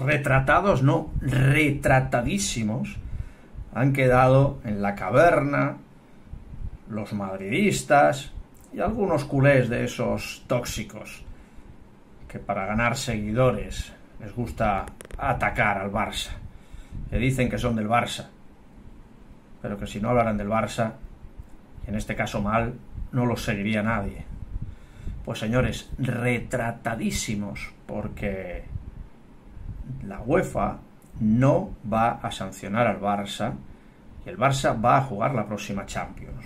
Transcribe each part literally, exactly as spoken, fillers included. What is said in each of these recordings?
retratados, no, retratadísimos, han quedado en la caverna los madridistas y algunos culés de esos tóxicos que para ganar seguidores les gusta atacar al Barça, que dicen que son del Barça, pero que si no hablaran del Barça, y en este caso mal, no los seguiría nadie. Pues señores, retratadísimos, porque la UEFA no va a sancionar al Barça y el Barça va a jugar la próxima Champions.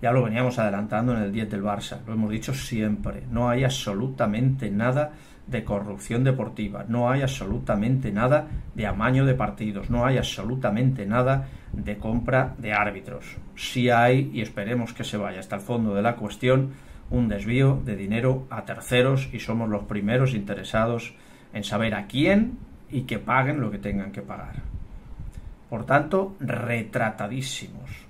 Ya lo veníamos adelantando en el diez del Barça, lo hemos dicho siempre, no hay absolutamente nada de corrupción deportiva, no hay absolutamente nada de amaño de partidos, no hay absolutamente nada de compra de árbitros. Sí hay, y esperemos que se vaya hasta el fondo de la cuestión, un desvío de dinero a terceros, y somos los primeros interesados en saber a quién y que paguen lo que tengan que pagar. Por tanto, retratadísimos.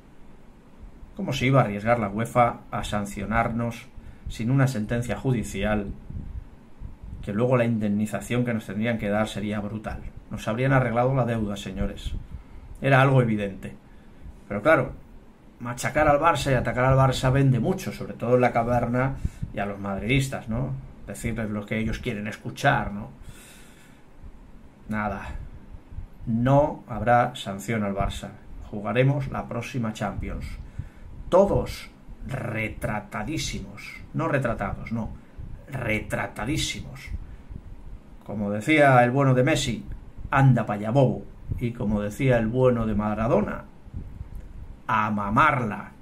¿Cómo se iba a arriesgar la UEFA a sancionarnos sin una sentencia judicial, que luego la indemnización que nos tendrían que dar sería brutal? Nos habrían arreglado la deuda, señores. Era algo evidente. Pero claro, machacar al Barça y atacar al Barça vende mucho, sobre todo en la caverna y a los madridistas, ¿no? Decirles lo que ellos quieren escuchar, ¿no? Nada. No habrá sanción al Barça. Jugaremos la próxima Champions. Todos retratadísimos. No retratados, no. Retratadísimos. Como decía el bueno de Messi, anda pa' allá, bobo. Y como decía el bueno de Maradona, a mamarla.